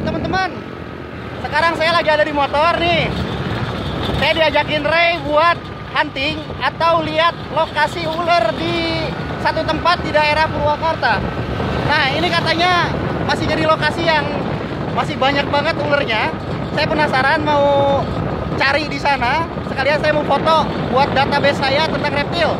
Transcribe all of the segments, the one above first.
teman-teman, sekarang saya lagi ada di motor nih. Saya diajakin Ray buat hunting atau lihat lokasi ular di satu tempat di daerah Purwakarta. Nah, ini katanya masih jadi lokasi yang masih banyak banget ularnya. Saya penasaran mau cari di sana. Sekalian saya mau foto buat database saya tentang reptil.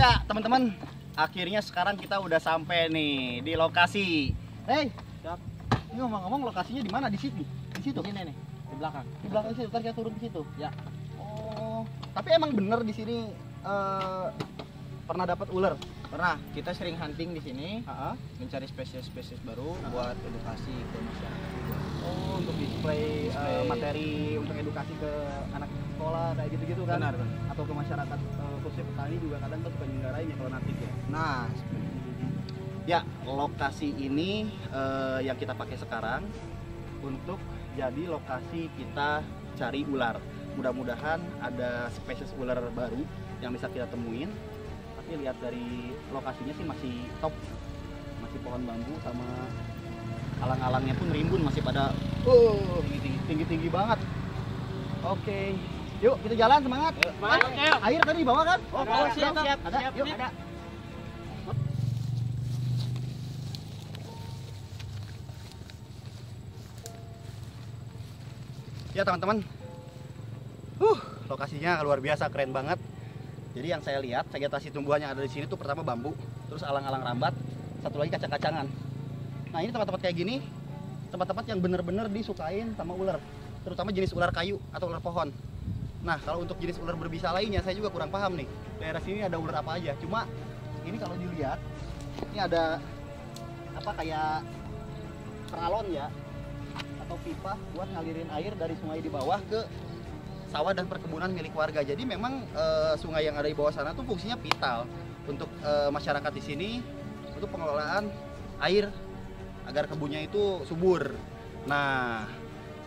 Ya, teman-teman, akhirnya sekarang kita udah sampai nih di lokasi. Hey, ini ngomong-ngomong lokasinya di mana? Di sini? Di situ? Ini nih, di belakang. Di belakang situ, ntar kita turun ke situ. Ya. Oh, tapi emang bener di sini pernah dapat ular? Pernah. Kita sering hunting di sini, mencari spesies-spesies baru buat edukasi ke masyarakat. Oh, untuk display. Materi untuk edukasi ke anak sekolah kayak gitu-gitu kan? Benar. Atau ke masyarakat khususnya petani juga kadang tuh penyelenggarain ya kalau natik ya. Nah, ya lokasi ini yang kita pakai sekarang untuk jadi lokasi kita cari ular. Mudah-mudahan ada spesies ular baru yang bisa kita temuin. Tapi lihat dari lokasinya sih masih top, masih pohon bambu sama alang-alangnya pun rimbun, masih pada tinggi-tinggi banget. Oke, yuk kita jalan, semangat. Ayo. Air tadi dibawa kan? Oh, siap. Ada, yuk ada. Ya teman-teman, lokasinya luar biasa, keren banget. Jadi yang saya lihat vegetasi tumbuhan yang ada di sini tuh pertama bambu, terus alang-alang rambat, satu lagi kacang-kacangan. Nah ini tempat-tempat kayak gini, tempat-tempat yang bener-bener disukain sama ular, terutama jenis ular kayu atau ular pohon. Nah kalau untuk jenis ular berbisa lainnya saya juga kurang paham nih. Daerah sini ada ular apa aja? Cuma ini kalau dilihat, ini ada apa kayak peralon ya? Atau pipa buat ngalirin air dari sungai di bawah ke sawah dan perkebunan milik warga. Jadi memang sungai yang ada di bawah sana tuh fungsinya vital untuk masyarakat di sini untuk pengelolaan air agar kebunnya itu subur. Nah,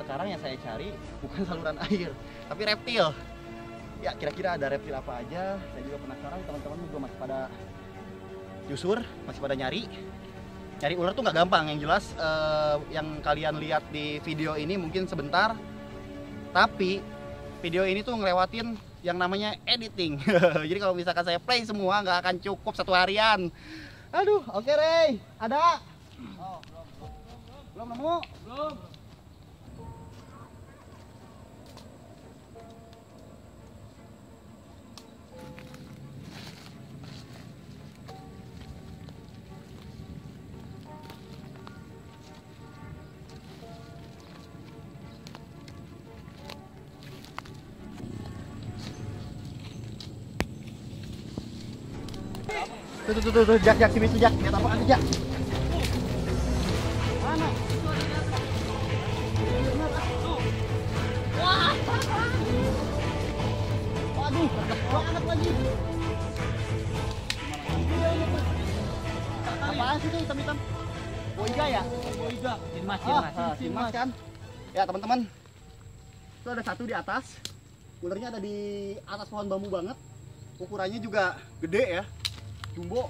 sekarang yang saya cari bukan saluran air, tapi reptil. Ya, kira-kira ada reptil apa aja? Saya juga penasaran, teman-teman juga masih pada jusur, masih pada nyari. Cari ular tuh nggak gampang, yang jelas yang kalian lihat di video ini mungkin sebentar, tapi video ini tuh ngelewatin yang namanya editing. Jadi kalau misalkan saya play semua nggak akan cukup satu harian. Aduh, oke, Ray, ada? Oh, belum nemu? Belum. Tuh, Jak, sini tuh, Jak. Lihat apaan tuh, Jak? Mana? Wah! Waduh, banget lagi. Apaan sih tuh hitam-hitam? Boiga ya? Boiga. Cincin emas kan? Ya, teman-teman. Itu ada satu di atas. Ularnya ada di atas pohon bambu banget. Ukurannya juga gede ya. Jumbo,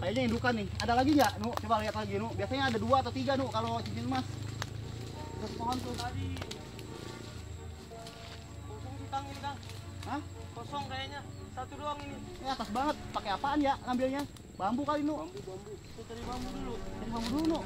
kayaknya indukan nih. Ada lagi nggak, Nu? Coba lihat lagi, Nu. Biasanya ada 2 atau 3, Nu, kalau cincin emas. Terus pohon tuh tadi. Kosong sih, Kang, ini, Kang. Hah? Kosong kayaknya. 1 doang ini. Ini atas banget. Pakai apaan ya ngambilnya? Bambu kali, Nu. Bambu. Kita cari bambu dulu. Nu.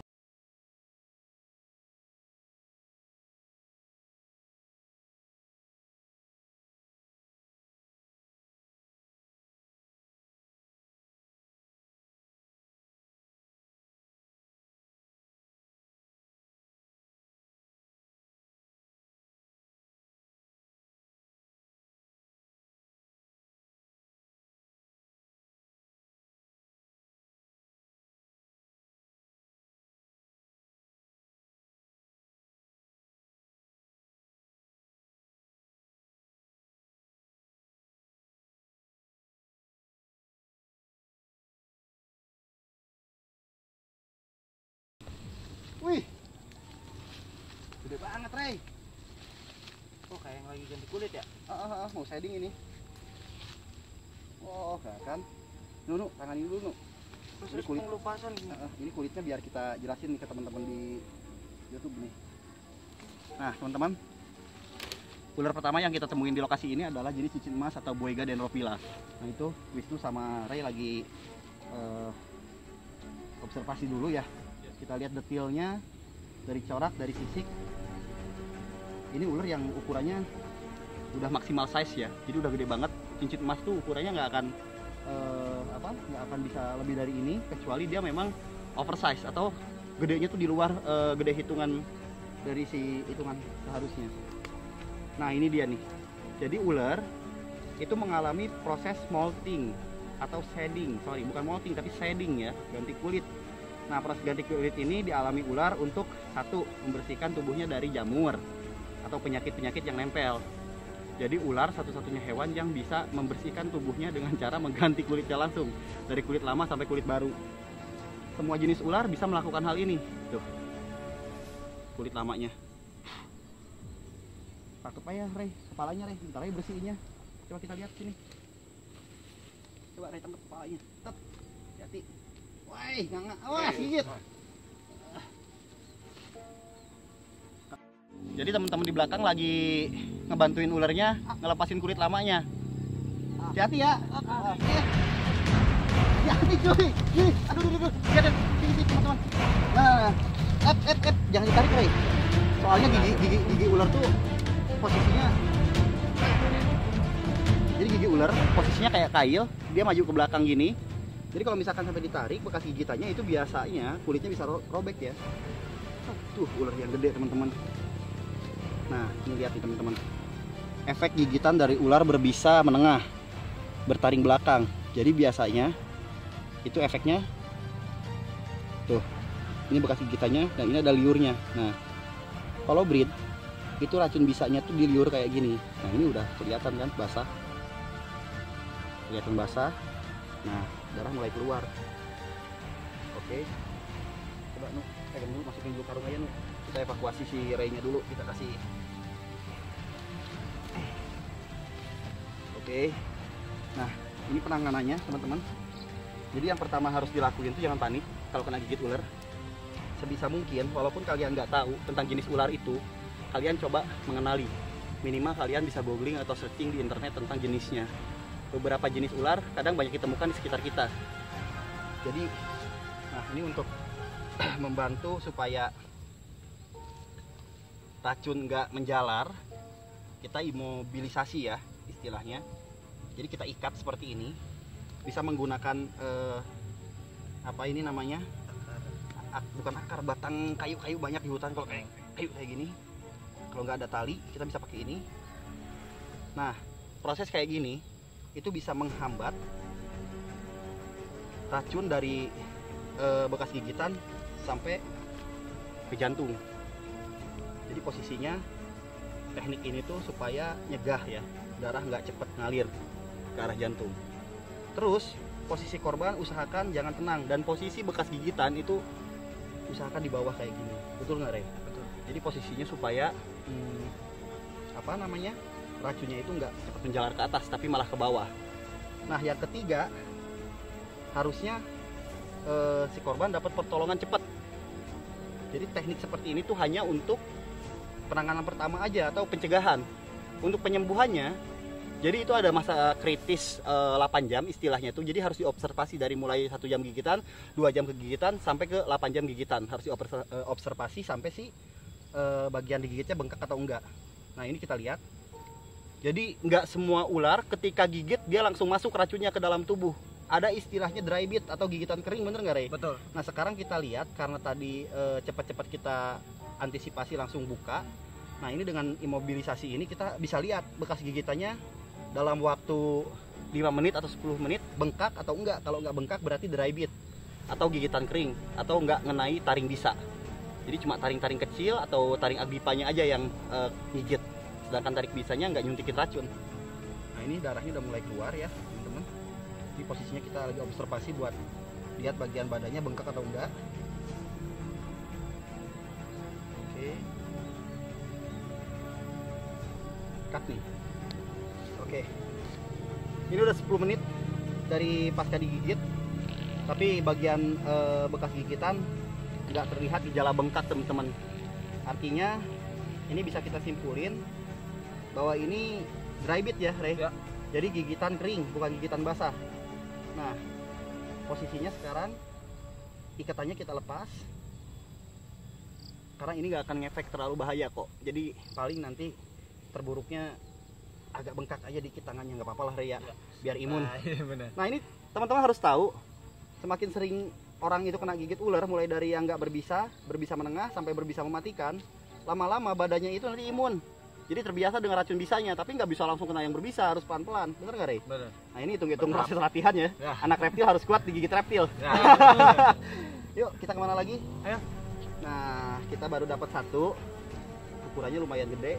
Wih, gede banget, Ray. Kok kayak yang lagi ganti kulit ya? Mau shading ini. kan. Nunu, tangan ini dulu, ini kulit. Ini kulitnya biar kita jelasin nih ke teman-teman di YouTube nih. Nah, teman-teman, ular pertama yang kita temuin di lokasi ini adalah jenis cincin emas atau Boiga dendrophila. Nah, itu Wisnu sama Ray lagi observasi dulu ya. Kita lihat detailnya dari corak, dari sisik. Ini ular yang ukurannya udah maksimal size ya. Jadi udah gede banget. Cincin emas tuh ukurannya nggak akan bisa lebih dari ini, kecuali dia memang oversize atau gedenya tuh di luar gede hitungan dari si hitungan seharusnya. Nah, ini dia nih. Jadi ular itu mengalami proses molting atau shedding. Sorry, bukan molting tapi shedding ya, ganti kulit. Nah, proses ganti kulit ini dialami ular untuk satu, membersihkan tubuhnya dari jamur atau penyakit-penyakit yang nempel. Jadi ular satu-satunya hewan yang bisa membersihkan tubuhnya dengan cara mengganti kulitnya langsung, dari kulit lama sampai kulit baru. Semua jenis ular bisa melakukan hal ini. Tuh, kulit lamanya. Takut apa ya, Ray? Kepalanya, Ray. Bentar, Ray, bersihinnya. Coba kita lihat sini. Coba, Ray, tangkap kepalanya. Tetap. Hati-hati. Woi, nggak. Wah, gigit. Jadi teman-teman di belakang lagi ngebantuin ularnya, ngelepasin kulit lamanya. Hati-hati ya. Hati-hati, cuy. Gini, aduh. Sini, teman-teman. Nah, jangan ditarik, Ray. Soalnya gigi ular tuh posisinya, jadi gigi ular posisinya kayak kail, dia maju ke belakang gini. Jadi kalau misalkan sampai ditarik, bekas gigitannya itu biasanya kulitnya bisa robek ya. Tuh ular yang gede, teman-teman. Nah, ini lihat nih teman-teman, efek gigitan dari ular berbisa menengah bertaring belakang. Jadi biasanya itu efeknya tuh, ini bekas gigitannya dan ini ada liurnya. Nah, kalau breed itu racun bisanya tuh diliur kayak gini. Nah, ini udah kelihatan kan basah. Kelihatan basah. Nah, darah mulai keluar. Oke. Coba Nuh, pegang dulu, masukin dulu karung aja Nuh. Kita evakuasi si Ray-nya dulu, kita kasih. Oke. Nah, ini penanganannya, teman-teman. Jadi yang pertama harus dilakuin tuh jangan panik kalau kena gigit ular. Sebisa mungkin, walaupun kalian nggak tahu tentang jenis ular itu, kalian coba mengenali. Minimal kalian bisa googling atau searching di internet tentang jenisnya. Beberapa jenis ular kadang banyak ditemukan di sekitar kita. Jadi, nah ini untuk membantu supaya racun nggak menjalar, kita imobilisasi ya istilahnya. Jadi kita ikat seperti ini, bisa menggunakan batang kayu-kayu banyak di hutan. Kalau kayu kayak gini, kalau nggak ada tali kita bisa pakai ini. Nah, proses kayak gini itu bisa menghambat racun dari bekas gigitan sampai ke jantung. Jadi posisinya teknik ini tuh supaya nyegah ya, darah nggak cepat ngalir ke arah jantung. Terus posisi korban usahakan jangan tenang, dan posisi bekas gigitan itu usahakan di bawah kayak gini. Betul nggak, Ray? Betul. Jadi posisinya supaya racunnya itu nggak cepat menjalar ke atas tapi malah ke bawah. Nah, yang ketiga, harusnya si korban dapat pertolongan cepat. Jadi teknik seperti ini tuh hanya untuk penanganan pertama aja atau pencegahan. Untuk penyembuhannya, jadi itu ada masa kritis 8 jam istilahnya tuh. Jadi harus diobservasi dari mulai 1 jam gigitan, 2 jam kegigitan sampai ke 8 jam gigitan. Harus diobservasi sampai si bagian digigitnya bengkak atau enggak. Nah, ini kita lihat. Jadi nggak semua ular ketika gigit dia langsung masuk racunnya ke dalam tubuh. Ada istilahnya dry bite atau gigitan kering, bener nggak, Ray? Betul. Nah, sekarang kita lihat, karena tadi cepat-cepat kita antisipasi langsung buka. Nah, ini dengan imobilisasi ini kita bisa lihat bekas gigitannya dalam waktu 5 menit atau 10 menit bengkak atau enggak. Kalau enggak bengkak berarti dry bite atau gigitan kering, atau enggak ngenai taring bisa. Jadi cuma taring-taring kecil atau taring agipanya aja yang gigit. Sedangkan taring bisanya nggak nyuntikin racun. Nah, ini darahnya udah mulai keluar ya, teman-teman. Di posisinya kita lagi observasi buat lihat bagian badannya bengkak atau enggak. Oke. Kak nih. Oke. Ini udah 10 menit. dari pasca digigit, tapi bagian bekas gigitan nggak terlihat gejala bengkak teman-teman. Artinya ini bisa kita simpulin bahwa ini dry bit ya Ray ya. Jadi gigitan kering bukan gigitan basah. Nah posisinya sekarang ikatannya kita lepas karena ini nggak akan ngefek terlalu bahaya kok. Jadi paling nanti terburuknya agak bengkak aja dikit tangannya, nggak apa-apa lah Ray ya, biar imun. Nah ini teman-teman harus tahu, semakin sering orang itu kena gigit ular, mulai dari yang nggak berbisa, berbisa menengah, sampai berbisa mematikan, lama-lama badannya itu nanti imun. Jadi terbiasa dengan racun bisanya, tapi nggak bisa langsung kena yang berbisa, harus pelan-pelan. Bener nggak Ray? Bener. Nah ini hitung-hitung proses latihan ya. Anak reptil harus kuat digigit reptil. Yuk kita kemana lagi? Ayo. Nah kita baru dapat satu, ukurannya lumayan gede.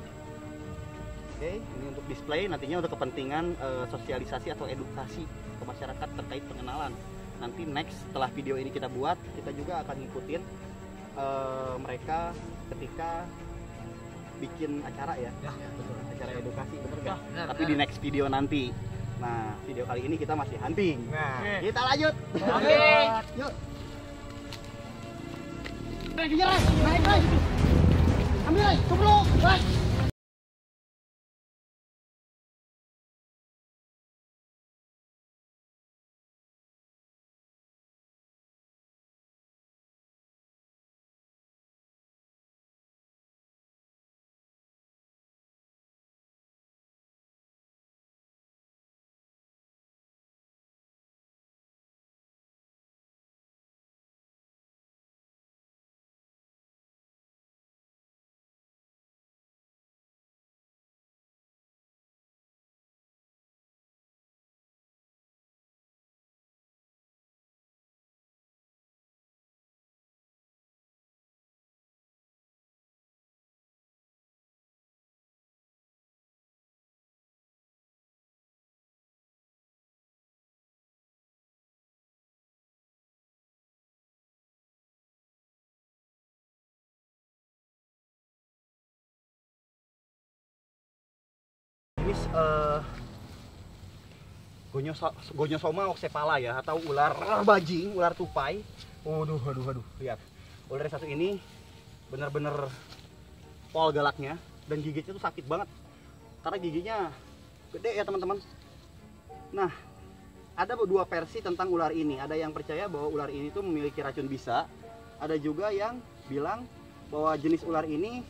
Oke, ini untuk display, nantinya untuk kepentingan sosialisasi atau edukasi ke masyarakat terkait pengenalan. Nanti next setelah video ini kita buat, kita juga akan ngikutin mereka ketika bikin acara ya, betul. Acara edukasi, bener gak? Bener, tapi bener. Di next video nanti. Nah, video kali ini kita masih hunting. Nah, kita lanjut. Yuk. Naik, ambil Ray, tunggu dulu, Ray. Gonyosoma oxycephala ya, atau ular bajing, ular tupai. Waduh, lihat ular satu ini bener-bener pol galaknya, dan gigitnya tuh sakit banget karena giginya gede ya teman-teman. Nah ada dua versi tentang ular ini, ada yang percaya bahwa ular ini tuh memiliki racun bisa, ada juga yang bilang bahwa jenis ular ini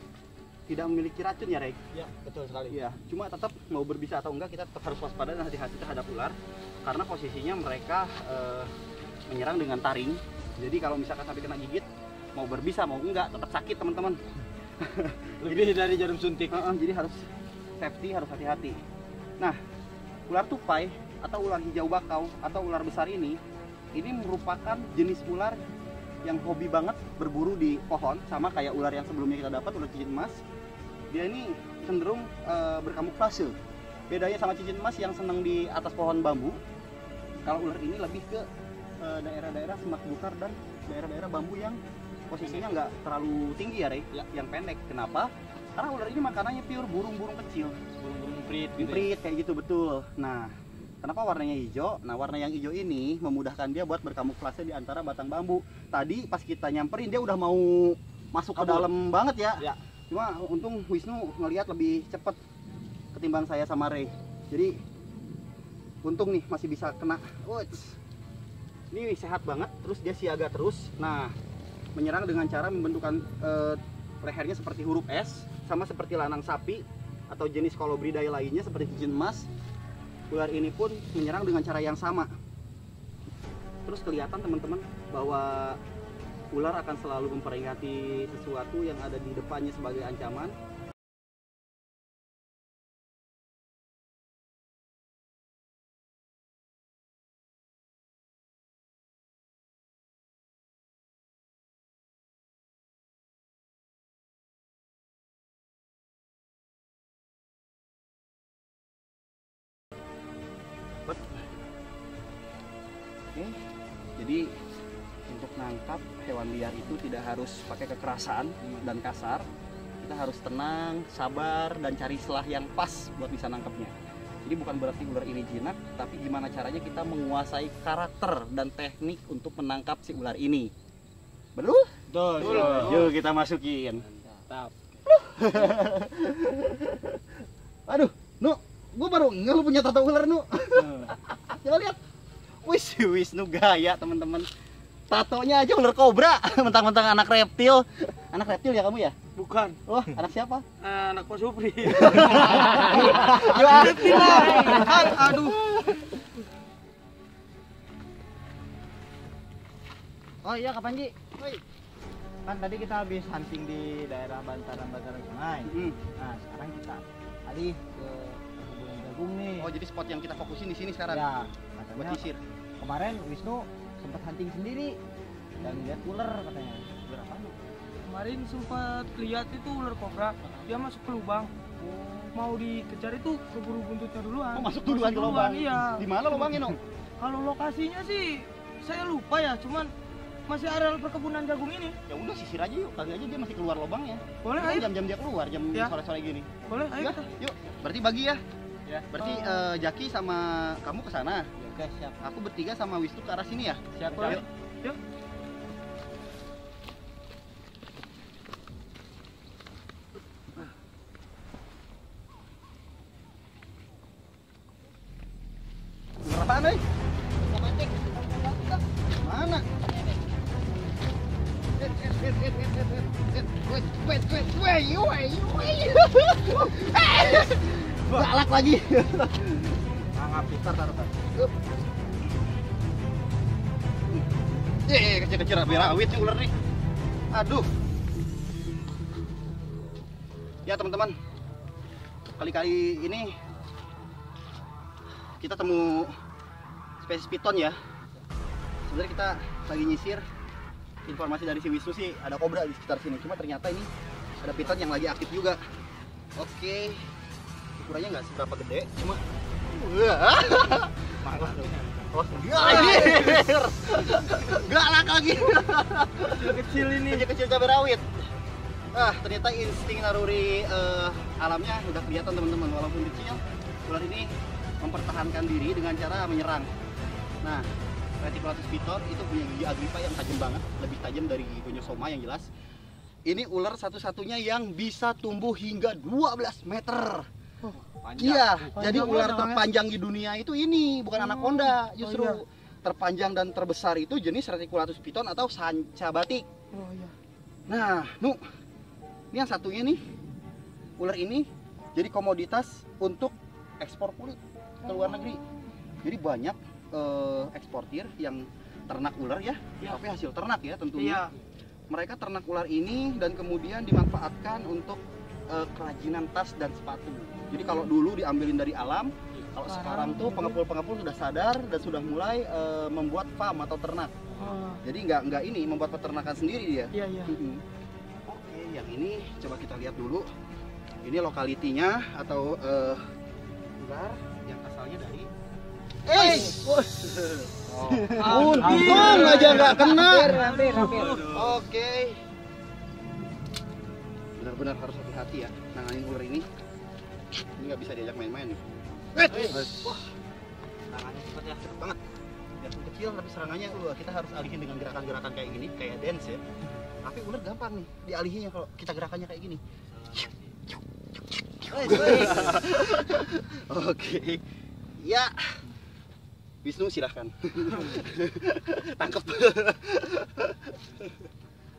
tidak memiliki racun ya Ray? Ya, betul sekali ya. Cuma tetap mau berbisa atau enggak kita tetap harus waspada dan hati-hati terhadap ular, karena posisinya mereka menyerang dengan taring. Jadi kalau misalkan sampai kena gigit, mau berbisa mau enggak tetap sakit teman-teman. Lebih dari jarum suntik. Jadi harus safety, harus hati-hati. Nah ular tupai atau ular hijau bakau atau ular besar ini merupakan jenis ular yang hobi banget berburu di pohon, sama kayak ular yang sebelumnya kita dapat, ular cincin emas. Dia ini cenderung berkamuflase. Bedanya sama cincin emas yang senang di atas pohon bambu, kalau ular ini lebih ke daerah-daerah semak belukar dan daerah-daerah bambu yang posisinya nggak terlalu tinggi ya Ray, yang pendek. Kenapa? Karena ular ini makanannya pure burung-burung kecil, burung-burung imprit kayak gitu, betul. Nah kenapa warnanya hijau? Nah warna yang hijau ini memudahkan dia buat berkamuflase di antara batang bambu. Tadi pas kita nyamperin dia udah mau masuk ke dalam banget ya. Cuma untung Wisnu ngelihat lebih cepet ketimbang saya sama Ray. Jadi untung nih masih bisa kena. Ini sehat banget, terus dia siaga terus. Nah menyerang dengan cara membentukkan lehernya seperti huruf S, sama seperti lanang sapi atau jenis kolobridae lainnya seperti cincin emas. Ular ini pun menyerang dengan cara yang sama. Terus kelihatan teman-teman bahwa ular akan selalu memperingati sesuatu yang ada di depannya sebagai ancaman. Jadi untuk nangkap hewan liar itu tidak harus pakai kekerasan dan kasar. Kita harus tenang, sabar, dan cari selah yang pas buat bisa nangkapnya. Jadi bukan berarti ular ini jinak, tapi gimana caranya kita menguasai karakter dan teknik untuk menangkap si ular ini. Betul? Betul. Yuk kita masukin. Mantap. Aduh, Nu, gue baru nggak lu punya tato ular, Nu. Coba lihat. Wisnu gaya, teman-teman. Tatonya aja ular kobra, mentang-mentang anak reptil. Anak reptil ya kamu ya? Bukan. Wah, anak siapa? Anak Pak Supri. Aduh. Oh iya, Kak Panji. Kan tadi kita habis hunting di daerah bantaran-bantaran sungai. Nah, sekarang kita tadi ke kebun jagung nih. Oh, jadi spot yang kita fokusin di sini sekarang. Ya, buat nyisir. Kemarin Wisnu sempat hunting sendiri dan lihat ular katanya. Ular apa? Kemarin sempat lihat itu ular kobra, dia masuk ke lubang. Mau dikejar itu keburu buntutnya duluan. Oh, masuk duluan ke lubang. Iya. Di mana lubangnya, Nong? Kalau lokasinya sih saya lupa ya, cuman masih areal perkebunan jagung ini. Ya udah sisir aja yuk, kali aja dia masih keluar lubangnya. Boleh, ayo. Jam-jam dia keluar, jam sore-sore gini. Boleh, ayo. Yuk, berarti bagi ya. Ya. Berarti Jaki sama kamu ke sana. Oke, siap. Aku bertiga sama Wisnu ke arah sini ya. Siap, yuk. Yuk. Apaan, nih? Batik. Mana? Galak lagi. Anggap kita taruh. Eh, kecil-kecil awit ular nih. Aduh. Ya, teman-teman. Kali-kali ini kita temu spesies piton ya. Sebenarnya kita lagi nyisir informasi dari si Wisnu sih ada kobra di sekitar sini. Cuma ternyata ini ada piton yang lagi aktif juga. Oke. Ukurannya nggak seberapa gede, cuma malah dong. Oh, galak lagi. Kecil-kecil ini, kecil-kecil cabai rawit. Ah, ternyata insting naluri alamnya udah kelihatan teman-teman. Walaupun kecil, ular ini mempertahankan diri dengan cara menyerang. Nah, reticulatus python itu punya gigi agripa yang tajam banget, lebih tajam dari gonyosoma yang jelas. Ini ular satu-satunya yang bisa tumbuh hingga 12 meter. Oh, iya, jadi ular terpanjang di dunia itu ini, bukan anaconda, justru terpanjang dan terbesar itu jenis reticulatus python atau sanca batik. Oh, iya. Nah, Nu, ini yang satunya nih, ular ini jadi komoditas untuk ekspor kulit ke luar negeri. Jadi banyak eksportir yang ternak ular ya, tapi hasil ternak ya tentunya. Mereka ternak ular ini dan kemudian dimanfaatkan untuk kerajinan tas dan sepatu. Jadi kalau dulu diambilin dari alam, kalau sekarang tuh pengepul-pengepul sudah sadar dan sudah mulai membuat farm atau ternak. Jadi nggak ini membuat peternakan sendiri dia. Oke, yang ini coba kita lihat dulu. Ini lokalitinya atau ular yang asalnya dari untung aja nggak kena. Oke. Benar-benar harus hati-hati ya nanganin ular ini. Ini nggak bisa diajak main-main. Wah, serangannya cepat ya, cepat banget. Biarpun kecil tapi serangannya kita harus alihin dengan gerakan-gerakan kayak gini, kayak dance ya. Tapi ular gampang nih dialihinnya kalau kita gerakannya kayak gini. Oke. Ya. Wisnu silahkan. Tangkap.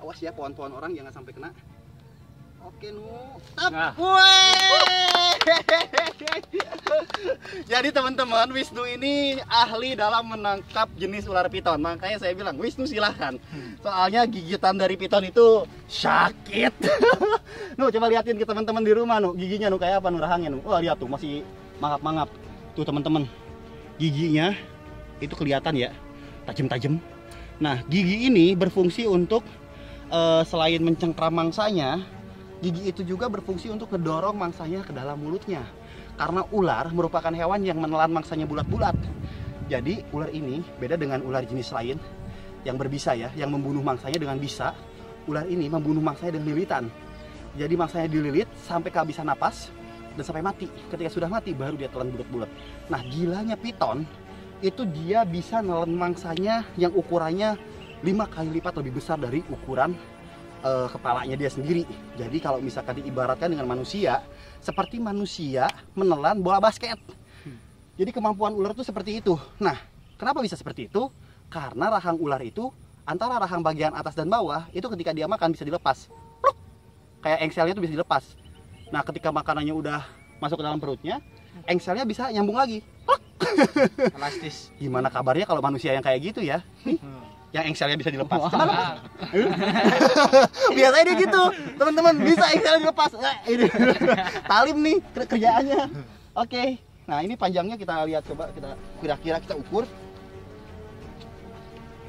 Awas ya pohon-pohon orang jangan sampai kena. Oke, Nu. Nah. Jadi teman-teman, Wisnu ini ahli dalam menangkap jenis ular piton. Makanya saya bilang, Wisnu silahkan. Soalnya gigitan dari piton itu sakit. Nu, coba liatin ke teman-teman di rumah, Nu. Giginya, Nu, kayak apa, Nu, rahangnya, Nu. Wah, lihat tuh, masih mangap-mangap. Tuh, teman-teman. Giginya itu kelihatan ya, tajam-tajam. Nah, gigi ini berfungsi untuk selain mencengkram mangsanya, gigi itu juga berfungsi untuk mendorong mangsanya ke dalam mulutnya. Karena ular merupakan hewan yang menelan mangsanya bulat-bulat. Jadi ular ini beda dengan ular jenis lain yang berbisa ya, yang membunuh mangsanya dengan bisa. Ular ini membunuh mangsanya dengan lilitan. Jadi mangsanya dililit sampai kehabisan napas, dan sampai mati. Ketika sudah mati baru dia telan bulat-bulat. Nah, gilanya piton itu dia bisa nelen mangsanya yang ukurannya 5 kali lipat lebih besar dari ukuran kepalanya dia sendiri. Jadi kalau misalkan diibaratkan dengan manusia, seperti manusia menelan bola basket. Jadi kemampuan ular itu seperti itu. Nah, kenapa bisa seperti itu? Karena rahang ular itu antara rahang bagian atas dan bawah itu ketika dia makan bisa dilepas. Pluk! Kayak engselnya itu bisa dilepas. Nah, ketika makanannya udah masuk ke dalam perutnya, engselnya bisa nyambung lagi. Elastis. Gimana kabarnya kalau manusia yang kayak gitu ya? Yang engselnya bisa dilepas. Biasanya dia gitu, teman-teman, bisa engselnya dilepas. Talim nih kerjaannya. Oke. Nah, ini panjangnya kita lihat, coba kita kira-kira kita ukur.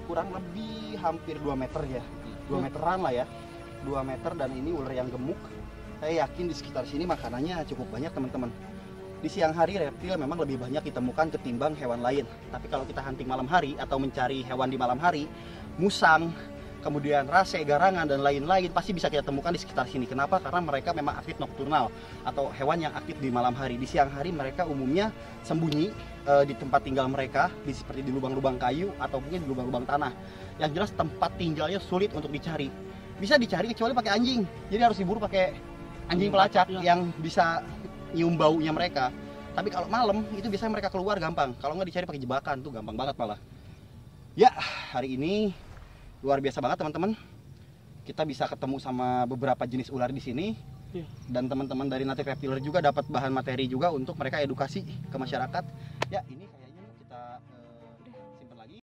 Kurang lebih hampir 2 meter ya. 2 meteran lah ya. 2 meter dan ini ular yang gemuk. Saya yakin di sekitar sini makanannya cukup banyak, teman-teman. Di siang hari reptil memang lebih banyak ditemukan ketimbang hewan lain. Tapi kalau kita hunting malam hari atau mencari hewan di malam hari, musang, kemudian rase, garangan, dan lain-lain pasti bisa kita temukan di sekitar sini. Kenapa? Karena mereka memang aktif nokturnal atau hewan yang aktif di malam hari. Di siang hari mereka umumnya sembunyi di tempat tinggal mereka, seperti di lubang-lubang kayu atau mungkin di lubang-lubang tanah. Yang jelas tempat tinggalnya sulit untuk dicari. Bisa dicari kecuali pakai anjing. Jadi harus diburu pakai anjing pelacak yang bisa nyium baunya mereka. Tapi kalau malam itu biasanya mereka keluar gampang. Kalau nggak dicari pakai jebakan tuh gampang banget malah. Ya, hari ini luar biasa banget teman-teman. Kita bisa ketemu sama beberapa jenis ular di sini. Dan teman-teman dari Natic Reptiler juga dapat bahan materi juga untuk mereka edukasi ke masyarakat. Ya, ini